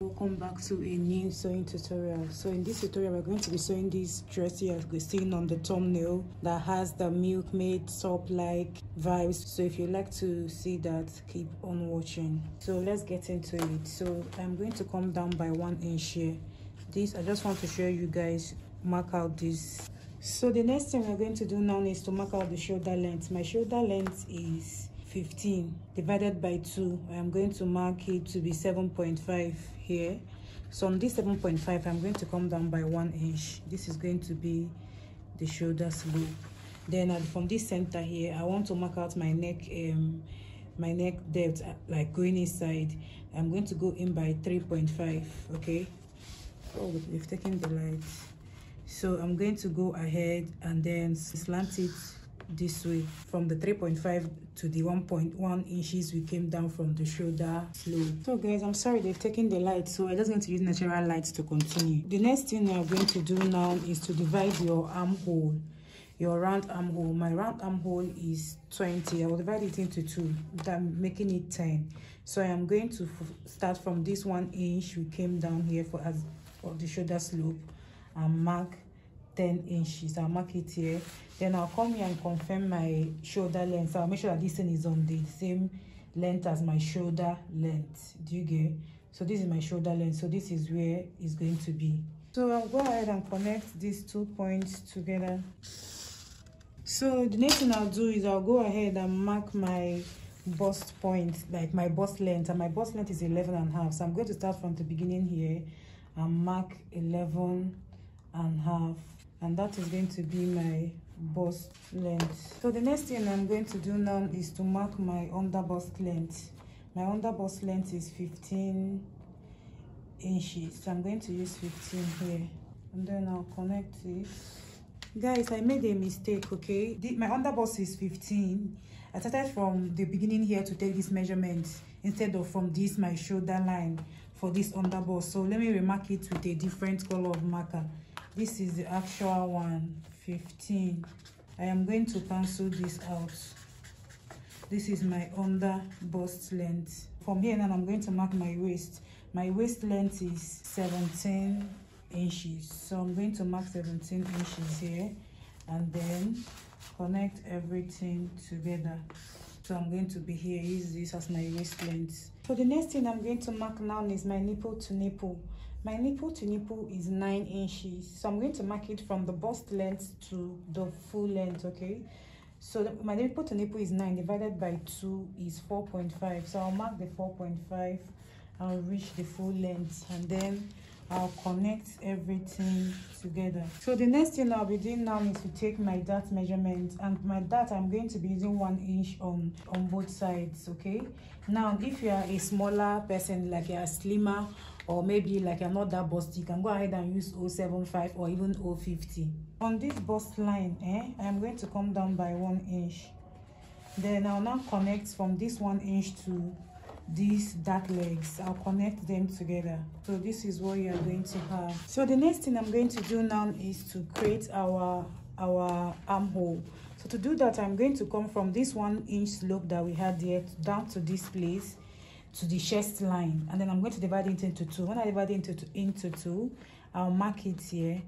Welcome back to a new sewing tutorial. So in this tutorial we're going to be sewing this dress you have seen on the thumbnail that has the Milkmaid top like vibes. So if you'd like to see that, keep on watching. So let's get into it. So I'm going to come down by 1 inch here. This I just want to show you guys, mark out this. So the next thing we're going to do now is to mark out the shoulder length. My shoulder length is 15 divided by 2. I'm going to mark it to be 7.5 here. So on this 7.5 I'm going to come down by 1 inch. This is going to be the shoulder slope. Then from this center here I want to mark out my neck, my neck depth, like going inside. I'm going to go in by 3.5. okay, oh, we've taken the light. So I'm going to go ahead and then slant it this way. From the 3.5 to the 1.1 inches we came down from the shoulder slope. So guys, I'm sorry they've taken the light, so I'm just going to use natural light to continue. The next thing I'm going to do now is to divide your armhole, your round armhole. My round armhole is 20. I will divide it into 2. I'm making it 10. So I am going to start from this 1 inch we came down here for the shoulder slope and mark 10 inches. I'll mark it here. Then I'll come here and confirm my shoulder length. So I'll make sure that this thing is on the same length as my shoulder length. Do you get? So this is my shoulder length. So this is where it's going to be. So I'll go ahead and connect these 2 points together. So the next thing I'll do is I'll go ahead and mark my bust point, like my bust length. And my bust length is 11.5. So I'm going to start from the beginning here and mark 11.5. And that is going to be my bust length. So the next thing I'm going to do now is to mark my under bust length. My under bust length is 15 inches. So I'm going to use 15 here. And then I'll connect it. Guys, I made a mistake, okay? My under bust is 15. I started from the beginning here to take this measurement instead of from this, my shoulder line for this under bust. So let me remark it with a different color of marker. This is the actual one, 15. I am going to cancel this out. This is my under bust length. From here now I'm going to mark my waist. My waist length is 17 inches. So I'm going to mark 17 inches here and then connect everything together. So I'm going to be here, use this as my waist length. So the next thing I'm going to mark now is my nipple to nipple. My nipple to nipple is 9 inches. So I'm going to mark it from the bust length to the full length, okay? So my nipple to nipple is 9 divided by 2 is 4.5. So I'll mark the 4.5 and reach the full length. And then I'll connect everything together. So the next thing I'll be doing now is to take my dart measurement, and my dart I'm going to be using 1 inch on both sides, okay? Now if you are a smaller person, like you are slimmer, or maybe like you're not that bust, you can go ahead and use 0.75 or even 0.50. On this bust line, I'm going to come down by 1 inch. Then I'll now connect from this 1 inch to these dark legs. I'll connect them together. So this is what you are going to have. So the next thing I'm going to do now is to create our armhole. So to do that I'm going to come from this 1 inch slope that we had there down to this place to the chest line, and then I'm going to divide it into 2. When I divide it into two, I'll mark it here,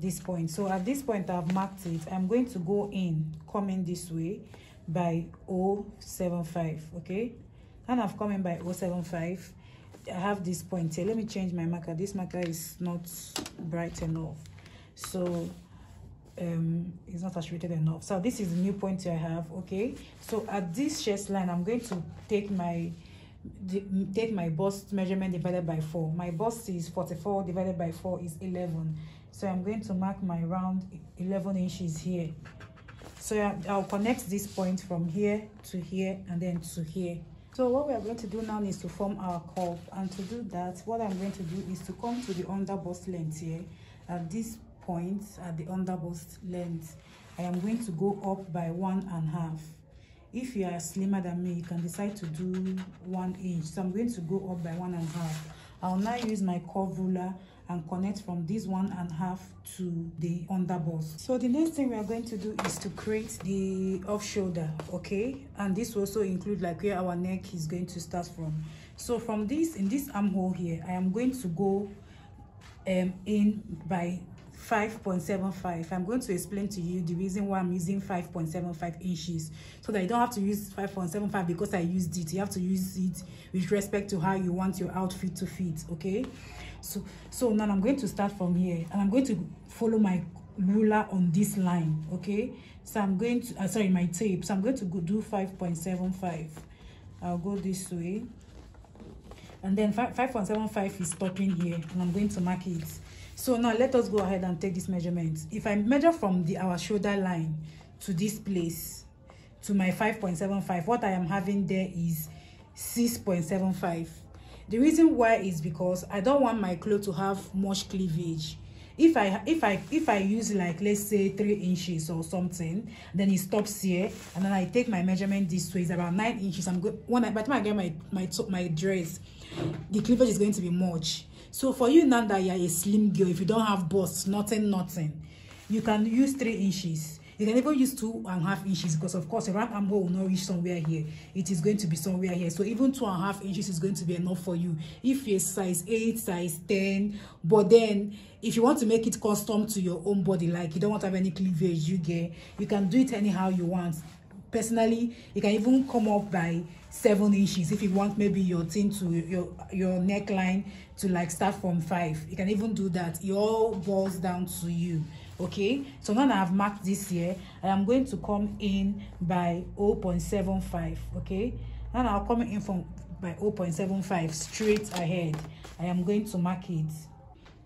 this point. So at this point I've marked it. I'm going to go in, coming this way by 0.75, okay? And I've come in by 0.75. I have this point here. Let me change my marker. This marker is not bright enough, so it's not saturated enough. So this is the new point I have, okay? So at this chest line I'm going to take my bust measurement divided by 4. My bust is 44 divided by 4 is 11. So I'm going to mark my round 11 inches here. So I'll connect this point from here to here and then to here. So what we are going to do now is to form our cup, and to do that what I'm going to do is to come to the under bust length here. At this point, at the under bust length, I am going to go up by 1.5. If you are slimmer than me, you can decide to do 1 inch. So I'm going to go up by 1.5. I'll now use my curve ruler and connect from this 1.5 to the underboss. So the next thing we are going to do is to create the off shoulder, okay? And this will also include like where our neck is going to start from. So from this, in this armhole here, I am going to go in by 5.75. I'm going to explain to you the reason why I'm using 5.75 inches, so that you don't have to use 5.75 because I used it. You have to use it with respect to how you want your outfit to fit, okay? So now I'm going to start from here, and I'm going to follow my ruler on this line, okay? So I'm going to sorry, my tape. So I'm going to go do 5.75. I'll go this way, and then 5.75 is stopping here, and I'm going to mark it. So now let us go ahead and take this measurement. If I measure from our shoulder line to this place, to my 5.75, what I am having there is 6.75. The reason why is because I don't want my clothes to have much cleavage. If I use like, let's say, 3 inches or something, then it stops here, and then I take my measurement this way, it's about 9 inches. By the time I get my dress, the cleavage is going to be much. So for you now that you're a slim girl, if you don't have bust, nothing, you can use 3 inches. You can even use 2.5 inches, because of course a round armhole will not reach somewhere here. It is going to be somewhere here. So even 2.5 inches is going to be enough for you if you're size 8, size 10. But then if you want to make it custom to your own body, like you don't want to have any cleavage, you can do it anyhow you want. Personally, you can even come up by 7 inches if you want maybe your thing to your neckline to like start from 5. You can even do that. It all boils down to you. Okay, so now that I've marked this here, I am going to come in by 0.75. okay, now I'll come in by 0.75 straight ahead. I am going to mark it.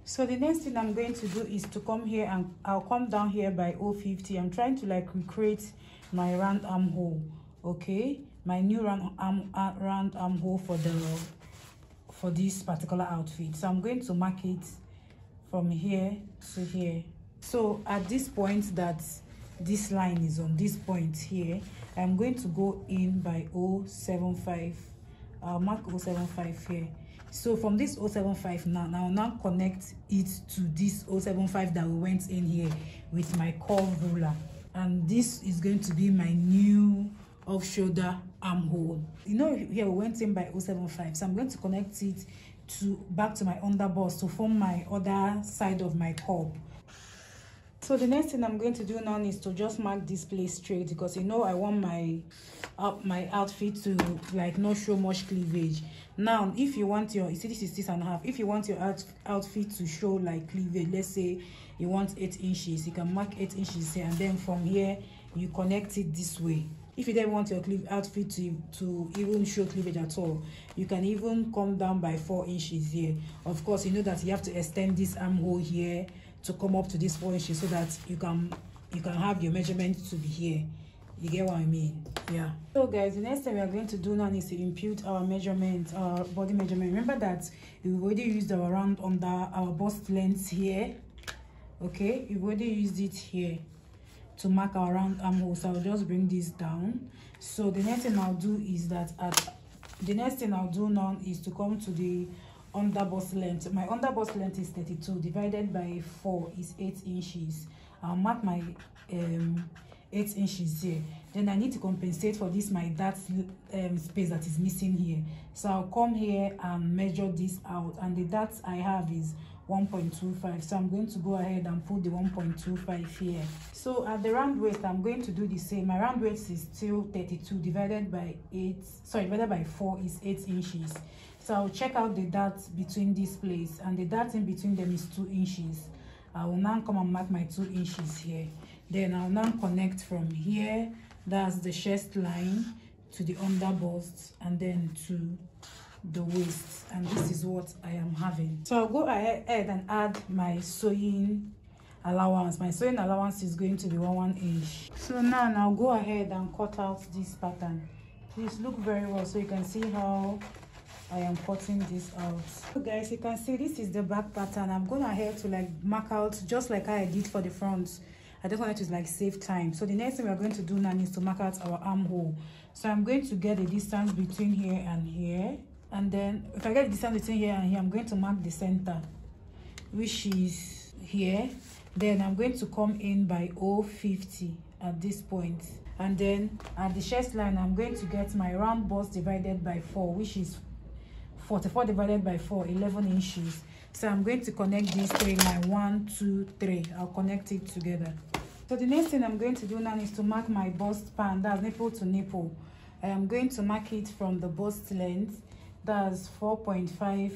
So the next thing I'm going to do is to come here, and I'll come down here by 0.50. I'm trying to like recreate my round armhole, okay, my new round armhole for this particular outfit. So I'm going to mark it from here to here. So at this point that this line is on this point here, I'm going to go in by 0.75. I'll mark 0.75 here. So from this 0.75 now connect it to this 0.75 that we went in here with my curved ruler, and this is going to be my new off shoulder armhole. You know, here we went in by 0.75, so I'm going to connect it back to my underboss to form my other side of my curve. So the next thing I'm going to do now is to just mark this place straight, because you know I want my outfit to like not show much cleavage. Now if you want your, you see this is 6.5, if you want your outfit to show like cleavage, let's say you want 8 inches, you can mark 8 inches here, and then from here you connect it this way. If you don't want your outfit to even show cleavage at all, you can even come down by 4 inches here. Of course, you know that you have to extend this armhole here to come up to this 4 inches so that you can have your measurement to be here. You get what I mean? Yeah. So guys, the next thing we are going to do now is to impute our measurement, our body measurement. Remember that we've already used our round under our bust length here, okay? We've already used it here to mark our round armhole. So I'll just bring this down. So the next thing I'll do is that to come to the underbust length. My underbust length is 32 divided by 4 is 8 inches. I'll mark my 8 inches here. Then I need to compensate for this space that is missing here. So I'll come here and measure this out, and the dart I have is 1.25. So I'm going to go ahead and put the 1.25 here. So at the round waist, I'm going to do the same. My round waist is still 32 divided by 4 is 8 inches. So I'll check out the dart between this place, and the dart in between them is 2 inches. I will now come and mark my 2 inches here. Then I'll now connect from here, that's the chest line, to the under bust, and then to the waist. And this is what I am having. So I'll go ahead and add my sewing allowance. My sewing allowance is going to be 1 inch. So now I'll go ahead and cut out this pattern. Please look very well so you can see how I am cutting this out. So guys, you can see this is the back pattern. I'm going ahead to like mark out just like I did for the front. I just wanted to like save time. So the next thing we're going to do now is to mark out our armhole. So I'm going to get the distance between here and here, and then if I get the distance between here and here, I'm going to mark the center. which is here. Then I'm going to come in by 0.50 at this point, and then at the chest line I'm going to get my round bust divided by 4, which is 44 divided by 4, 11 inches. So I'm going to connect these three lines, 1, 2, 3. I'll connect it together. So the next thing I'm going to do now is to mark my bust pan, that's nipple to nipple. I am going to mark it from the bust length, that's 4.5,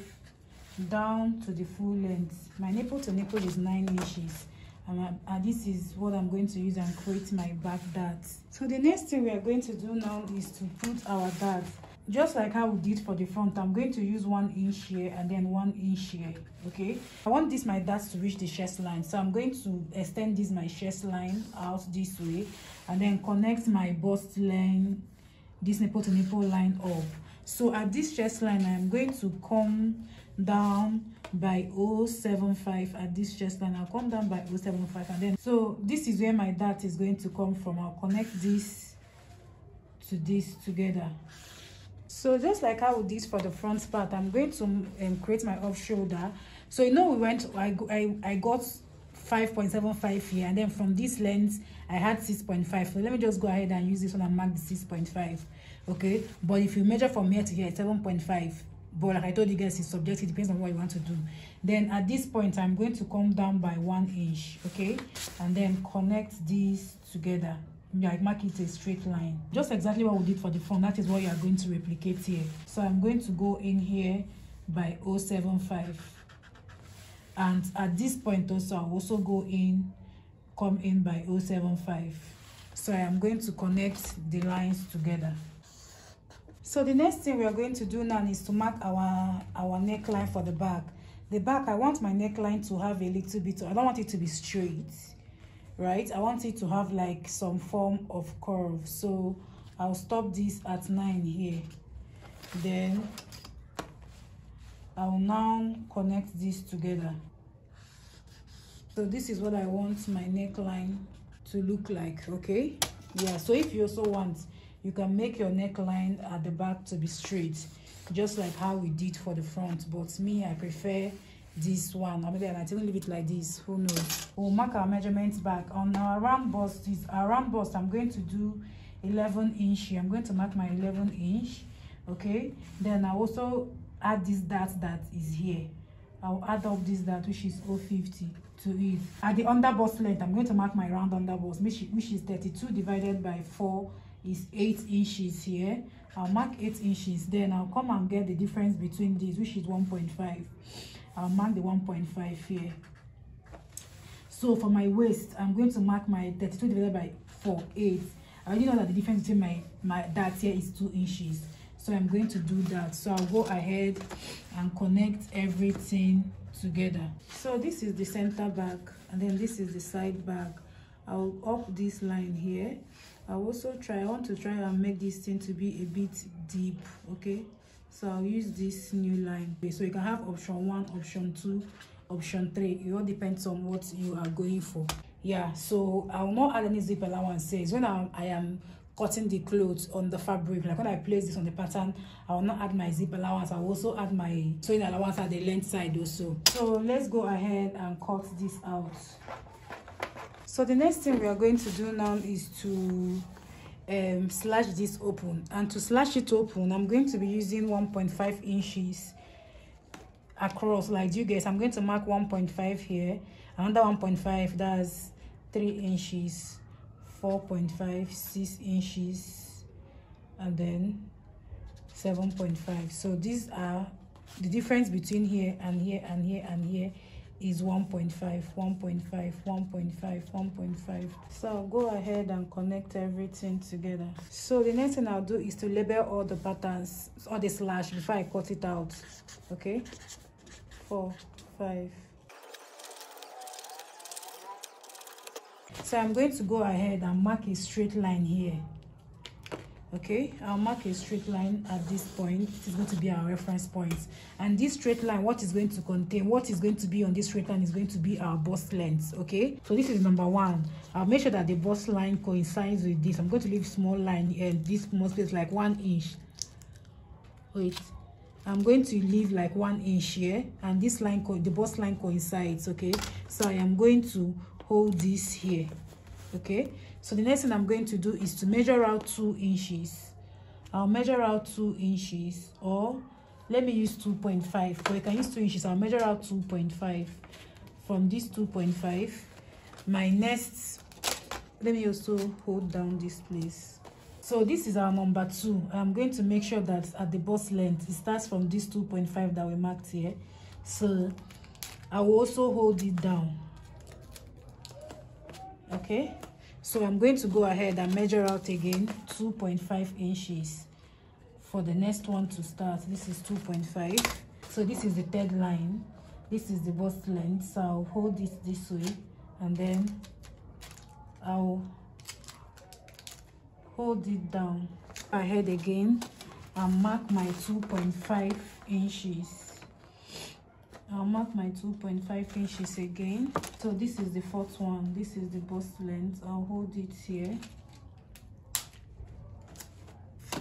down to the full length. My nipple to nipple is 9 inches, and this is what I'm going to use and create my back dart. So the next thing we are going to do now is to put our dart. Just like how we did for the front, I'm going to use 1 inch here and then 1 inch here. Okay, I want this my dart to reach the chest line, so I'm going to extend this my chest line out this way and then connect my bust line, this nipple to nipple line up. So at this chest line I'm going to come down by 0.75. at this chest line I'll come down by 0.75, and then so this is where my dart is going to come from. I'll connect this to this together. So just like how we did for the front part, I'm going to create my off shoulder. So you know we went, I got 5.75 here, and then from this length I had 6.5. So let me just go ahead and use this one and mark the 6.5. okay, but if you measure from here to here, it's 7.5, but like I told you guys, it's subjective, depends on what you want to do. Then at this point I'm going to come down by 1 inch, okay, and then connect these together. Yeah, mark it a straight line, just exactly what we did for the front. That is what you are going to replicate here. So I'm going to go in here by 0.75, and at this point also I'll also go in, come in by 0.75. so I am going to connect the lines together. So the next thing we are going to do now is to mark our neckline for the back. The back, I want my neckline to have a little bit, I don't want it to be straight, right? I want it to have like some form of curve. So I'll stop this at 9 here. Then I'll now connect this together. So this is what I want my neckline to look like, okay? Yeah, so if you also want, you can make your neckline at the back to be straight, just like how we did for the front. But me, I prefer this one. I mean, I didn't leave it like this, who knows. We'll mark our measurements back. On our round bust, I'm going to do 11 inch here. I'm going to mark my 11 inch, okay? Then I also add this dart that is here. I'll add up this dart, which is 0.50, to it. At the under bust length, I'm going to mark my round under bust, which is 32 divided by 4 is 8 inches here. I'll mark 8 inches. Then I'll come and get the difference between these, which is 1.5. I'll mark the 1.5 here. So for my waist, I'm going to mark my 32 divided by 4, 8. I already know that the difference between my that here is 2 inches. So I'm going to do that. So I'll go ahead and connect everything together. So this is the center back, and then this is the side back. I'll up this line here. I want to try and make this thing to be a bit deep, okay? So I'll use this new line. So you can have option 1, option 2, option 3. It all depends on what you are going for. Yeah, so I'll not add any zip allowances. When I am cutting the clothes on the fabric, like when I place this on the pattern, I will not add my zip allowance. I will also add my sewing allowance at the length side also. So let's go ahead and cut this out. So the next thing we are going to do now is to slash this open, and to slash it open I'm going to be using 1.5 inches across, like you guys. I'm going to mark 1.5 here, another 1.5, that's 3 inches, 4.5, 6 inches, and then 7.5. so these are the difference between here and here and here and here is 1.5, 1.5, 1.5, 1.5. So I'll go ahead and connect everything together. So the next thing I'll do is to label all the patterns, all the slash, before I cut it out. Okay, 4, 5. So I'm going to go ahead and mark a straight line here. Okay, I'll mark a straight line at this point. This is going to be our reference point, and this straight line, what is going to contain, what is going to be on this straight line is going to be our bust length. Okay, so this is number 1. I'll make sure that the bust line coincides with this. I'm going to leave small line, and this must be like 1 inch. Wait, I'm going to leave like 1 inch here, and this line, the bust line coincides, okay? So I am going to hold this here, okay? So the next thing I'm going to do is to measure out 2 inches. I'll measure out 2 inches, or let me use 2.5, but you can use 2 inches. I'll measure out 2.5. From this 2.5, my next, let me also hold down this place. So this is our number 2. I'm going to make sure that at the bust length, it starts from this 2.5 that we marked here. So I will also hold it down. Okay. So I'm going to go ahead and measure out again 2.5 inches for the next one to start. This is 2.5. So this is the third line. This is the bust length. So I'll hold it this way, and then I'll hold it down ahead again and mark my 2.5 inches. I'll mark my 2.5 inches again. So this is the fourth one. This is the bust length. I'll hold it here.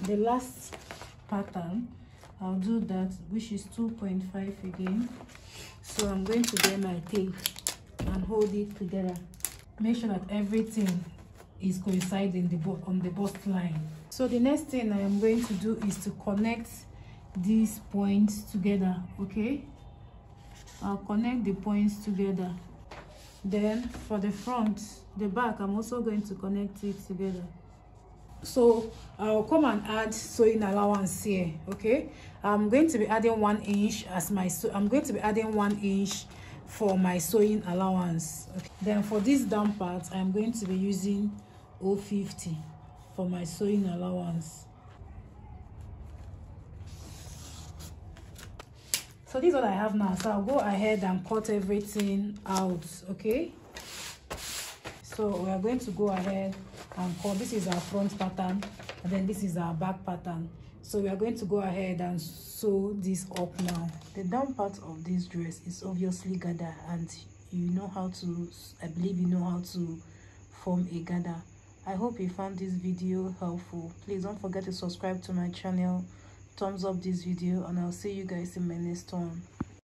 The last pattern, I'll do that, which is 2.5 again. So I'm going to get my tape and hold it together. Make sure that everything is coinciding on the bust line. So the next thing I am going to do is to connect these points together, okay? I'll connect the points together. Then for the front, the back, I'm also going to connect it together. So I'll come and add sewing allowance here, okay? I'm going to be adding 1 inch as my for my sewing allowance, okay. Then for this down part, I'm going to be using 0.50 for my sewing allowance. So this is what I have now. So I'll go ahead and cut everything out, okay? So we are going to go ahead and cut. This is our front pattern, and then this is our back pattern. So we are going to go ahead and sew this up now. The down part of this dress is obviously gather, and you know how to, I believe you know how to form a gather. I hope you found this video helpful. Please don't forget to subscribe to my channel, thumbs up this video, and I'll see you guys in my next one.